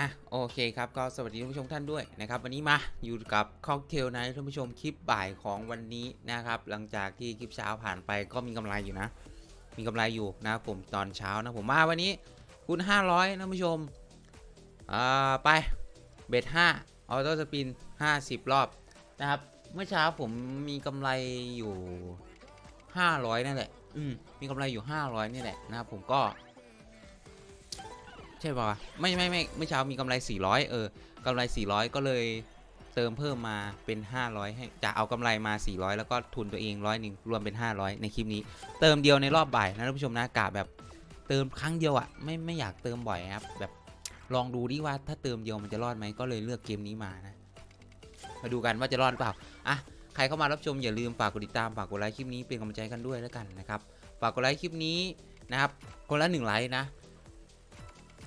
อ่ะโอเคครับก็สวัสดีท่านผู้ชมท่านด้วยนะครับวันนี้มาอยู่กับค็อกเทลไนท์ท่านผู้ชมคลิปบ่ายของวันนี้นะครับหลังจากที่คลิปเช้าผ่านไปก็มีกำไรอยู่นะมีกำไรอยู่นะผมตอนเช้านะผมมาวันนี้คูณ500ท่านผู้ชมไปเบท5ออโต้สปิน50รอบนะครับเมื่อเช้าผมมีกำไรอยู่500นั่นแหละมีกำไรอยู่500นี่แหละนะครับผมก็ใช่ป่ะไม่เมื่อเช้ามีกำไร400กำไร400ก็เลยเติมเพิ่มมาเป็น500ให้จะเอากำไรมา400แล้วก็ทุนตัวเอง100รวมเป็น500ในคลิปนี้เติมเดียวในรอบบ่ายนะท่านผู้ชมนะกะแบบเติมครั้งเดียวอ่ะไม่อยากเติมบ่อยครับแบบลองดูดิว่าถ้าเติมเดียวมันจะรอดไหมก็เลยเลือกเกมนี้มานะมาดูกันว่าจะรอดเปล่าอ่ะใครเข้ามารับชมอย่าลืมฝากกดติดตามฝากกดไลค์คลิปนี้เป็นกำลังใจกันด้วยแล้วกันนะครับฝากกดไลค์คลิปนี้นะครับคนละ1ไลค์นะ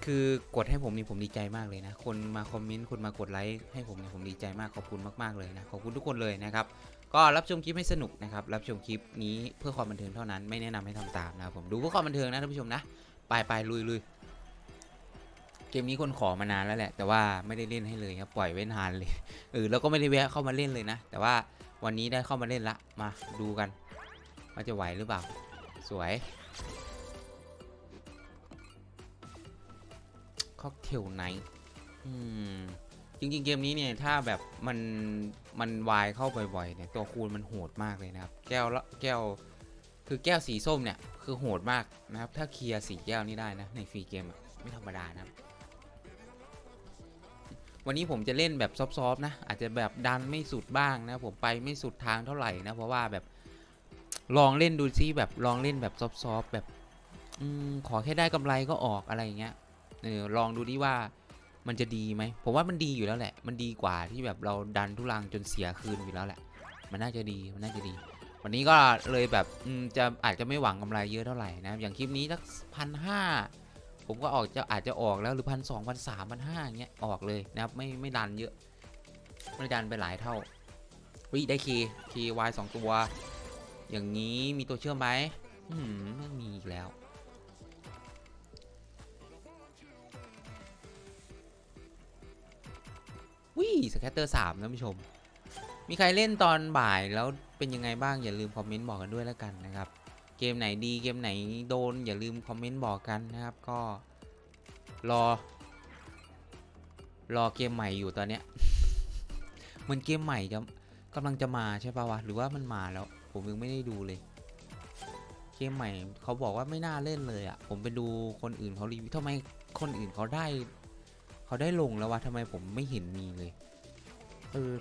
คือกดให้ผมนี่ผมดีใจมากเลยนะคนมาคอมเมนต์คนมากดไลค์ให้ผมเนี่ยผมดีใจมากขอบคุณมากๆเลยนะขอบคุณทุกคนเลยนะครับก็รับชมคลิปให้สนุกนะครับรับชมคลิปนี้เพื่อความบันเทิงเท่านั้นไม่แนะนำให้ทำตามนะผมดูเพื่อความบันเทิงนะท่านผู้ชมนะไปลุยเกมนี้คนขอมานานแล้วแหละแต่ว่าไม่ได้เล่นให้เลยครับปล่อยไว้นานเลยแล้วก็ไม่ได้แวะเข้ามาเล่นเลยนะแต่ว่าวันนี้ได้เข้ามาเล่นละมาดูกันว่าจะไหวหรือเปล่าสวยค็อกเทลไนท์จริงๆเกมนี้เนี่ยถ้าแบบมันวายเข้าบ่อยๆเนี่ยตัวคูณมันโหดมากเลยนะครับแก้วคือแก้วสีส้มเนี่ยคือโหดมากนะครับถ้าเคลียร์สีแก้วนี้ได้นะในฟรีเกมไม่ธรรมดานะครับวันนี้ผมจะเล่นแบบซอฟๆนะอาจจะแบบดันไม่สุดบ้างนะผมไปไม่สุดทางเท่าไหร่นะเพราะว่าแบบลองเล่นดูซิแบบลองเล่นแบบซอฟๆแบบขอแค่ได้กำไรก็ออกอะไรอย่างเงี้ยลองดูดิว่ามันจะดีไหมผมว่ามันดีอยู่แล้วแหละมันดีกว่าที่แบบเราดันทุลังจนเสียคืนอยู่แล้วแหละมันน่าจะดีวันนี้ก็เลยแบบจะอาจจะไม่หวังกำไรเยอะเท่าไหร่นะอย่างคลิปนี้สัก1,500ผมก็ออกจะอาจจะออกแล้วหรือ1,200 1,300 1,500เงี้ยออกเลยนะครับไม่ดันเยอะไม่ดันไปหลายเท่าวิได้คีย์ Y 2ตัวอย่างนี้มีตัวเชื่อมไหมไม่มีอีกแล้ววิ่งสแคตเตอร์3นะผู้ชมมีใครเล่นตอนบ่ายแล้วเป็นยังไงบ้างอย่าลืมคอมเมนต์บอกกันด้วยแล้วกันนะครับเกมไหนดีเกมไหนโดนอย่าลืมคอมเมนต์บอกกันนะครับก็รอเกมใหม่อยู่ตอนเนี้ยมันเกมใหม่จะกำลังจะมาใช่ป่าววะหรือว่ามันมาแล้วผมยังไม่ได้ดูเลยเกมใหม่เขาบอกว่าไม่น่าเล่นเลยอ่ะผมไปดูคนอื่นเขารีวิวทำไมคนอื่นเขาได้ลงแล้ววะทำไมผมไม่เห็นมีเลย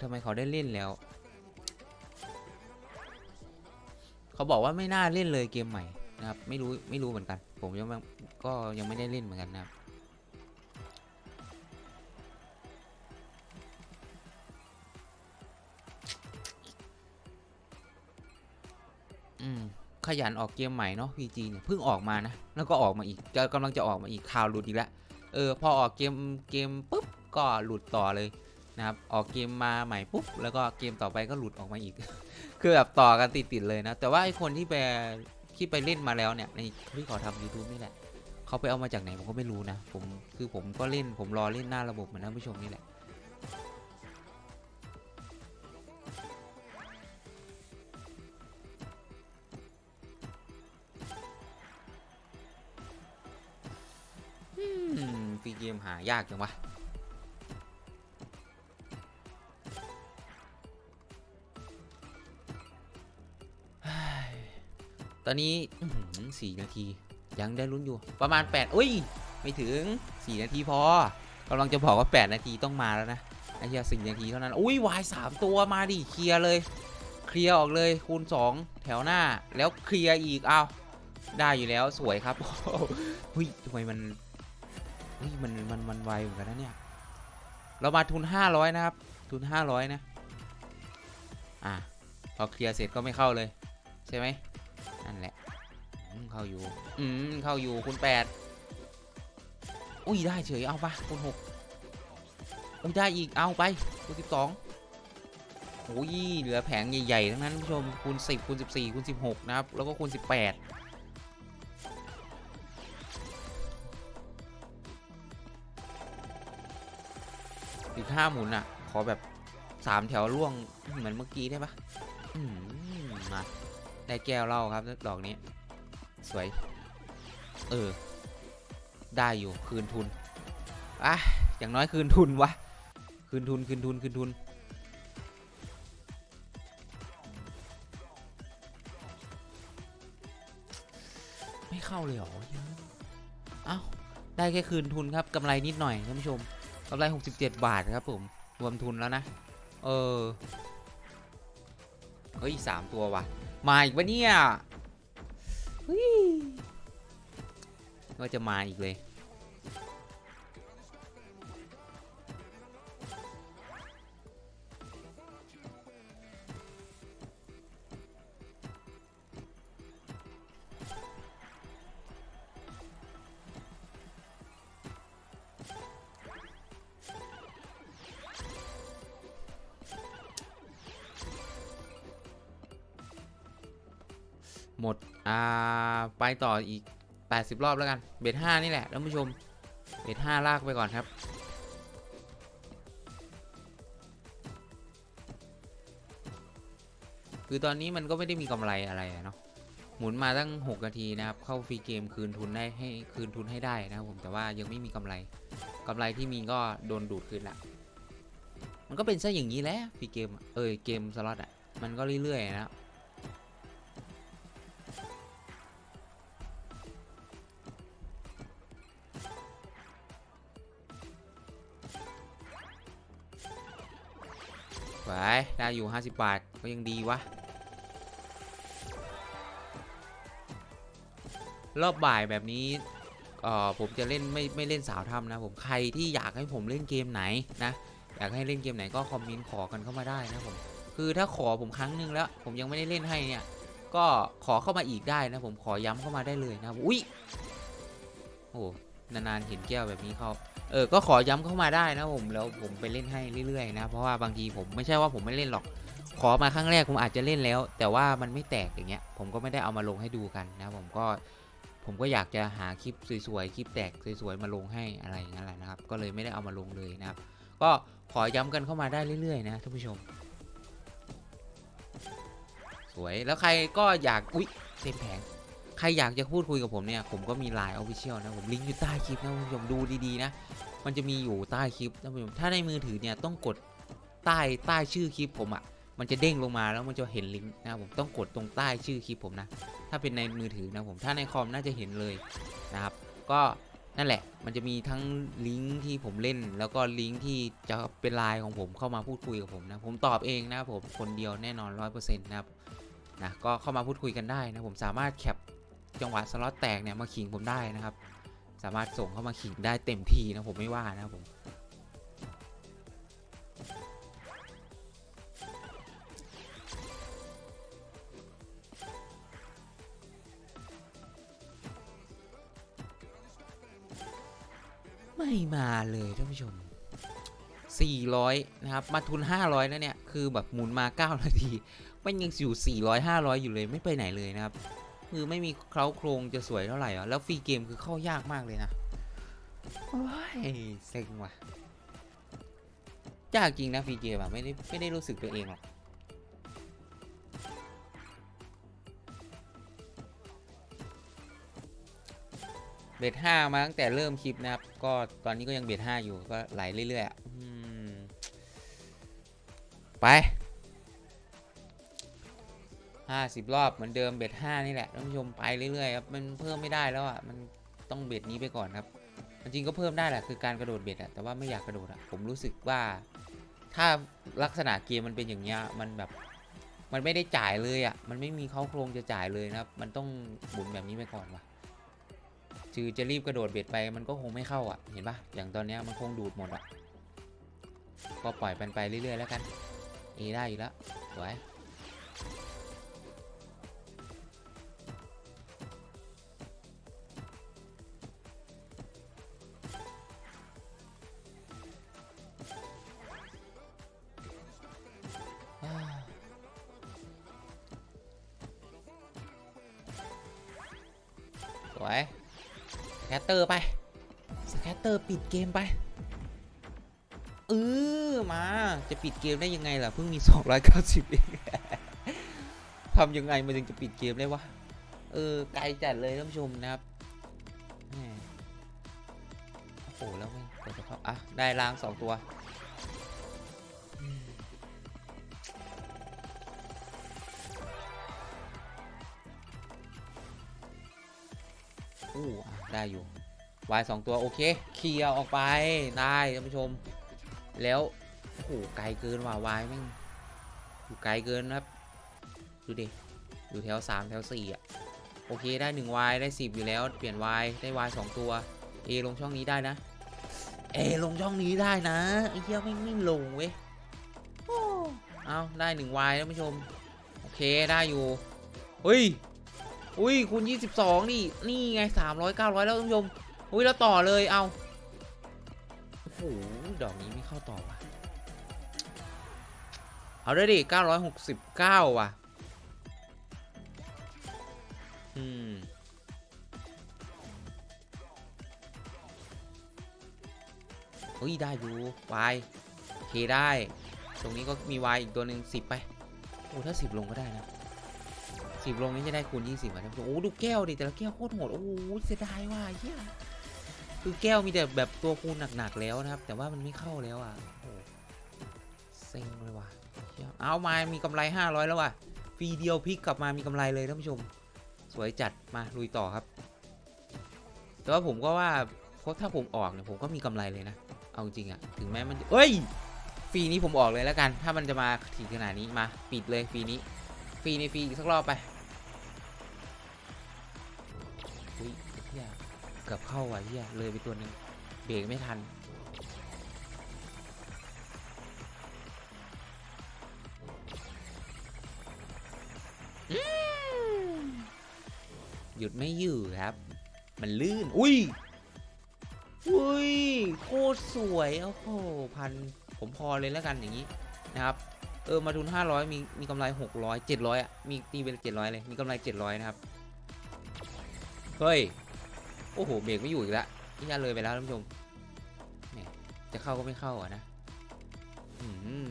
ทำไมเขาได้เล่นแล้วเขาบอกว่าไม่น่าเล่นเลยเกมใหม่นะครับไม่รู้เหมือนกันผมก็ยังไม่ได้เล่นเหมือนกันนะครับขยันออกเกมใหม่เนาะ PG เนี่ยเพิ่งออกมานะแล้วก็ออกมาอีกกำลังจะออกมาอีกข่าวหลุดอีกแล้วพอออกเกมปุ๊บก็หลุดต่อเลยนะครับออกเกมมาใหม่ปุ๊บแล้วก็เกมต่อไปก็หลุดออกมาอีก คือแบบต่อกันติดเลยนะแต่ว่าไอคนที่ไปเล่นมาแล้วเนี่ยในที่เขาทำ YouTube นี่แหละเขาไปเอามาจากไหนผมก็ไม่รู้นะผมก็เล่นผมรอเล่นหน้าระบบเหมือนท่านผู้ชมนี่แหละฟรีเกมหายากจังวะตอนนี้4 นาทียังได้ลุ้นอยู่ประมาณ8อุ้ยไม่ถึง4 นาทีพอกำลังจะบอกว่า8 นาทีต้องมาแล้วนะไอ้เหี้ย4 นาทีเท่านั้นอุ้ยวาย3 ตัวมาดิเคลียร์เลยเคลียร์ออกเลยคูณ2แถวหน้าแล้วเคลียร์อีกเอาได้อยู่แล้วสวยครับอุ้ยทำไมมันไวเหมือนกันนะเนี่ยเรามาทุน500นะครับทุน500นะพอเคลียร์เสร็จก็ไม่เข้าเลยใช่ไหมนั่นแหละเข้าอยู่คูณ8อุ้ยได้เฉยเอาปะคูณ6อุ้ยได้อีกเอาไปคูณ12โอ้ยเหลือแผงใหญ่ๆทั้งนั้นผู้ชมคูณ10คูณ14คูณ16นะครับแล้วก็คูณ18 อีก5หมุนอ่ะขอแบบ3แถวล่วงเหมือนเมื่อกี้ได้ปะมาได้แก้วเล่าครับดอกนี้สวยได้อยู่คืนทุนอ่ะอย่างน้อยคืนทุนวะคืนทุนไม่เข้าเลยหรอเอ้าได้แค่คืนทุนครับกำไรนิดหน่อยท่านผู้ชมกำไร67บาทครับผมรวมทุนแล้วนะเฮ้ย3ตัวว่ะมาอีกวะเนี่ยว่าจะมาอีกเลยหมดไปต่ออีก80รอบแล้วกันเบ็ด5นี่แหละท่านผู้ชมเบ็ด5ลากไปก่อนครับคือตอนนี้มันก็ไม่ได้มีกำไรอะไรเนาะหมุนมาตั้ง6นาทีนะครับเข้าฟรีเกมคืนทุนได้ให้คืนทุนให้ได้นะครับผมแต่ว่ายังไม่มีกำไรที่มีก็โดนดูดคืนละมันก็เป็นซะอย่างนี้แหละฟรีเกมเกมสล็อตอ่ะมันก็เรื่อยๆนะได้อยู่50บาทก็ยังดีวะรอบบ่ายแบบนี้ผมจะเล่นไม่เล่นสาวทำนะผมใครที่อยากให้ผมเล่นเกมไหนนะอยากให้เล่นเกมไหนก็คอมเมนต์ขอกันเข้ามาได้นะผมคือถ้าขอผมครั้งนึงแล้วผมยังไม่ได้เล่นให้เนี่ยก็ขอเข้ามาอีกได้นะผมขอย้ำเข้ามาได้เลยนะอุ้ยโอ้นานๆเห็นแก้วแบบนี้เขาก็ขอย้ำเข้ามาได้นะผมแล้วผมไปเล่นให้เรื่อยๆนะเพราะว่าบางทีผมไม่ใช่ว่าผมไม่เล่นหรอกขอมาครั้งแรกผมอาจจะเล่นแล้วแต่ว่ามันไม่แตกอย่างเงี้ยผมก็ไม่ได้เอามาลงให้ดูกันนะผมก็อยากจะหาคลิปสวยๆคลิปแตกสวยๆมาลงให้อะไรอย่างเงี้ยแหละนะครับก็เลยไม่ได้เอามาลงเลยนะครับก็ขอย้ำกันเข้ามาได้เรื่อยๆนะท่านผู้ชมสวยแล้วใครก็อยากอุ๊ยเต็มแผงใครอยากจะพูดคุยกับผมเนี่ยผมก็มี Line Official นะผมลิงก์อยู่ใต้คลิปนะคุณผู้ชมดูดีๆนะมันจะมีอยู่ใต้คลิปนะคุณผู้ชมถ้าในมือถือเนี่ยต้องกดใต้ชื่อคลิปผมอ่ะมันจะเด้งลงมาแล้วมันจะเห็นลิงก์นะผมต้องกดตรงใต้ชื่อคลิปผมนะถ้าเป็นในมือถือนะผมถ้าในคอมน่าจะเห็นเลยนะครับก็นั่นแหละมันจะมีทั้งลิงก์ที่ผมเล่นแล้วก็ลิงก์ที่จะเป็น Line ของผมเข้ามาพูดคุยกับผมนะผมตอบเองนะผมคนเดียวแน่นอน 100% นะครับนะก็เข้ามาพูดคุยกันได้นะผมสามารถแคปจังหวะสล็อตแตกเนี่ยมาขิงผมได้นะครับสามารถส่งเข้ามาขิงได้เต็มทีนะผมไม่ว่านะผมไม่มาเลยท่านผู้ชม400นะครับมาทุน500แล้วเนี่ยคือแบบหมุนมา9นาทีมันยังอยู่400 500อยู่เลยไม่ไปไหนเลยนะครับคือไม่มีเคล้าโครงจะสวยเท่าไหร่อ่ะแล้วฟรีเกมคือเข้ายากมากเลยนะโอ้ยเซ็งว่ะยากจริงนะฟรีเกมอ่ะไม่ได้รู้สึกตัวเองหรอกเบ็ดห้ามาตั้งแต่เริ่มคลิปนะครับก็ตอนนี้ก็ยังเบ็ดห้าอยู่ก็ไหลเรื่อยๆอ่ะไป50รอบเหมือนเดิมเบ็ด5นี่แหละท่านผู้ชมไปเรื่อยๆครับมันเพิ่มไม่ได้แล้วอ่ะมันต้องเบ็ดนี้ไปก่อนครับจริงก็เพิ่มได้แหละคือการกระโดดเบ็ดอ่ะแต่ว่าไม่อยากกระโดดอ่ะผมรู้สึกว่าถ้าลักษณะเกมมันเป็นอย่างเงี้ยมันแบบมันไม่ได้จ่ายเลยอ่ะมันไม่มีเข้าโครงจะจ่ายเลยนะครับมันต้องบุญแบบนี้ไปก่อนว่ะคือจะรีบกระโดดเบ็ดไปมันก็คงไม่เข้าอ่ะเห็นป่ะอย่างตอนเนี้ยมันคงดูดหมดอ่ะก็ปล่อยมันไปเรื่อยๆแล้วกันเอได้อยู่แล้วสวยสแคตเตอร์ไปสแคตเตอร์ปิดเกมไป มาจะปิดเกมได้ยังไงล่ะเพิ่งมี290เอง ทำยังไงมันถึงจะปิดเกมได้วะไกลจัดเลยท่านผู้ชมนะครับโอ้โหแล้วไม่กดจะเข้าอ่ะได้ล้าง2ตัวได้อยู่วาย2ตัวโอเคเคลียร์ออกไปได้ท่านผู้ชมแล้วโอ้โหไกลเกินว่ะวายแม่งอยู่ไกลเกินครับดูดิอยู่แถว3แถว4อ่ะโอเคได้1วายได้10อยู่แล้วเปลี่ยนวายได้วาย2ตัวเอลงช่องนี้ได้นะเอลงช่องนี้ได้นะไอ้เหี้ยไม่ลงเว้ยเอาได้1วายท่านผู้ชมโอเคได้อยู่เฮ้ยอุ้ยคูณ22นี่ไง300 900แล้วท่านผู้ชมอุ้ยแล้วต่อเลยเอาโอ้โหดอกนี้ไม่เข้าต่อว่ะเอาได้ดิ969ว่ะเฮ้ยได้อยู่วายโอเคได้ตรงนี้ก็มีวายอีกตัวหนึ่ง10ไปโอ้ถ้า10ลงก็ได้นะ10ลงนี้จะได้คูณ20นะท่านผู้ชมโอ้ดูแก้วดิแต่ละแก้วโคตรโหดโอ้เสียดายว่ะเหี้ยคือแก้วมีแต่แบบตัวคูณหนักๆแล้วนะครับแต่ว่ามันไม่เข้าแล้วอ่ะโอ้เซ็งเลยว่ะเอามามีกำไร500แล้วว่ะฟรีเดียวพลิกกลับมามีกำไรเลยท่านผู้ชมสวยจัดมาลุยต่อครับแต่ว่าผมก็ว่าถ้าผมออกเนี่ยผมก็มีกำไรเลยนะเอาจริงอ่ะถึงแม้มันเอ้ยฟรีนี้ผมออกเลยแล้วกันถ้ามันจะมาถี่ขนาดนี้มาปิดเลยฟรีนี้ฟรีในฟรีอีกสักรอบไปอุ้ยเนี่ยเกือบเข้าว่ะเนี่ยเลยไปตัวนึงเบรกไม่ทันหยุดไม่อยู่ครับมันลื่นอุ้ยโคตรสวยโอ้โหพันผมพอเลยแล้วกันอย่างนี้นะครับมาทุน500มีกำไร600 700อ่ะมีตีเป็น700เลยมีกำไร700นะครับเฮ้ยโอ้โหเบรกไม่อยู่อีกแล้วนี่จะเลยไปแล้วท่านผู้ชมเนี่ยจะเข้าก็ไม่เข้าอ่ะนะ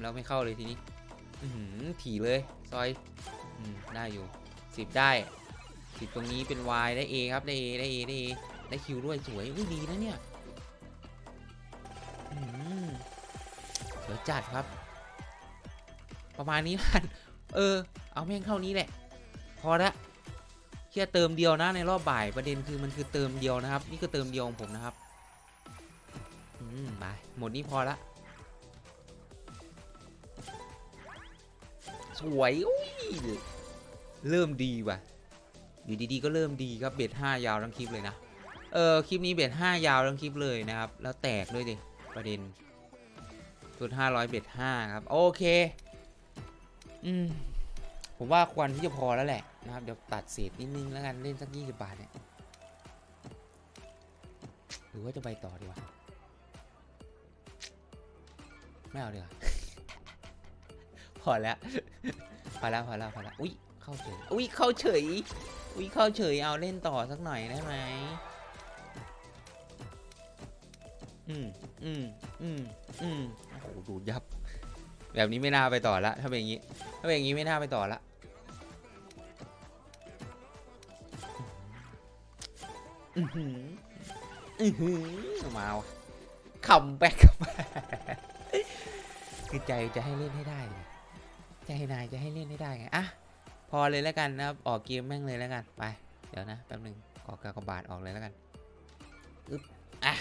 แล้วไม่เข้าเลยทีนี้ถี่เลยซอยได้อยู่10ได้10ตรงนี้เป็น Y ได้ A ครับได้ A ได้ A ได้ A ได้ Q ด้วยสวยดีนะเนี่ยสวยจัดครับประมาณนี้ล่ะเอาแม่งเท่านี้แหละพอละแค่เติมเดียวนะในรอบบ่ายประเด็นคือมันคือเติมเดียวนะครับนี่คือเติมเดียวของผมนะครับไปหมดนี้พอละสวยเริ่มดีว่ะอยู่ดีๆก็เริ่มดีครับเบ็ด5ยาวทั้งคลิปเลยนะคลิปนี้เบ็ด5ยาวทั้งคลิปเลยนะครับแล้วแตกด้วยดิประเด็นสุด500เบ็ด5ครับโอเคผมว่าควรที่จะพอแล้วแหละนะครับเดี๋ยวตัดเศษนิดนึงแล้วกันเล่นสัก20 บาทเนี่ยหรือว่าจะไปต่อดีวะไม่เอาดีกว่า พอแล้ว พอแล้วอุ้ยเข้าเฉยเอาเล่นต่อสักหน่อยได้ไหมโอ้โหดูยับแบบนี้ไม่น่าไปต่อละถ้าเป็นอย่างนี้ไม่น่าไปต่อละมาว่ะขำแบกขำคือใจจะให้เล่นให้ได้ใจนายจะให้เล่นให้ได้ไงอ่ะพอเลยแล้วกันนะครับออกเกมแม่งเลยแล้วกันไปเดี๋ยวนะแป๊บนึงขอกากบาทออกเลยแล้วกันอึ๊บอ่ะ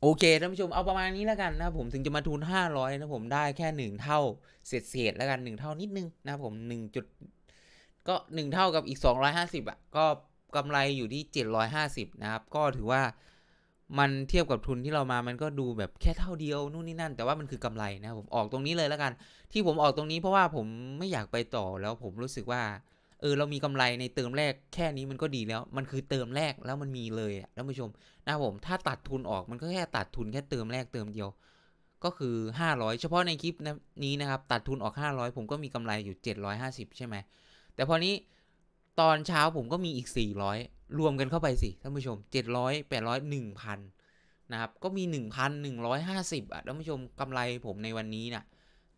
โอเคท่านผู้ชมเอาประมาณนี้แล้วกันนะครับผมถึงจะมาทุน500นะผมได้แค่1เท่าเศษๆแล้วกัน1เท่านิดนึงนะครับผม1เท่ากับอีก250อ่ะก็กำไรอยู่ที่750นะครับก็ถือว่ามันเทียบกับทุนที่เรามามันก็ดูแบบแค่เท่าเดียวนู่นนี่นั่นแต่ว่ามันคือกำไรนะผมออกตรงนี้เลยแล้วกันที่ผมออกตรงนี้เพราะว่าผมไม่อยากไปต่อแล้วผมรู้สึกว่าเรามีกำไรในเติมแรกแค่นี้มันก็ดีแล้วมันคือเติมแรกแล้วมันมีเลยนะท่านผู้ชมนะผมถ้าตัดทุนออกมันก็แค่ตัดทุนแค่เติมแรกเติมเดียวก็คือ500เฉพาะในคลิปนี้นะครับตัดทุนออก500ผมก็มีกำไรอยู่750ใช่ไหมแต่พอนี้ตอนเช้าผมก็มีอีก400รวมกันเข้าไปสิท่านผู้ชม700 800 1,000 นะครับก็มี 1,150 อ่ะท่านผู้ชมกำไรผมในวันนี้นะ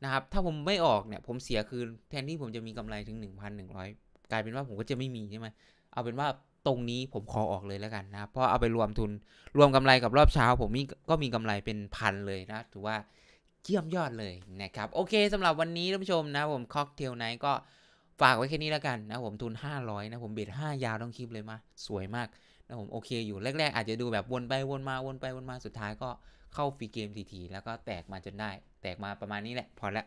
นะครับถ้าผมไม่ออกเนี่ยผมเสียคืนแทนที่ผมจะมีกำไรถึง 1,100 กลายเป็นว่าผมก็จะไม่มีใช่ไหมเอาเป็นว่าตรงนี้ผมขอออกเลยแล้วกันนะเพราะเอาไปรวมทุนรวมกำไรกับรอบเช้าผมก็มีกำไรเป็นพันเลยนะถือว่าเยี่ยมยอดเลยนะครับโอเคสำหรับวันนี้ท่านผู้ชมนะผมค็อกเทลไนท์ก็ฝากไว้แค่นี้แล้วกันนะผมทุน500นะผมเบ็ด5ยาวต้องคลิปเลยมาสวยมากนะผมโอเคอยู่แรกๆอาจจะดูแบบวนไปวนมาวนไปวนมาสุดท้ายก็เข้าฟรีเกมทีๆแล้วก็แตกมาจนได้แตกมาประมาณนี้แหละพอละ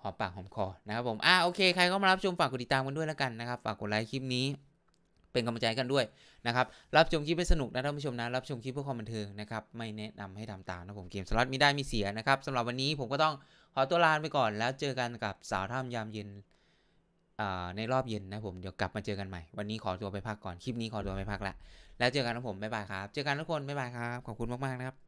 หอมปากหอมคอนะครับผมโอเคใครเข้ามารับชมฝากกดติดตามกันด้วยแล้วกันนะครับฝากกดไลค์คลิปนี้เป็นกำลังใจกันด้วยนะครับรับชมคลิปให้สนุกนะท่านผู้ชมนะรับชมคลิปเพื่อความบันเทิงนะครับไม่แนะนำให้ทำตามนะผมเกมสล็อตมีได้มีเสียนะครับสำหรับวันนี้ผมก็ต้องขอตัวลาไปก่อนแล้วเจอกันกับสาวท่ามยามเย็นในรอบเย็นนะผมเดี๋ยวกลับมาเจอกันใหม่วันนี้ขอตัวไปพักก่อนคลิปนี้ขอตัวไปพักละแล้วเจอกันนะผมบ๊ายบายครับเจอกันทุกคนบ๊ายบายครับขอบคุณมากๆนะครับ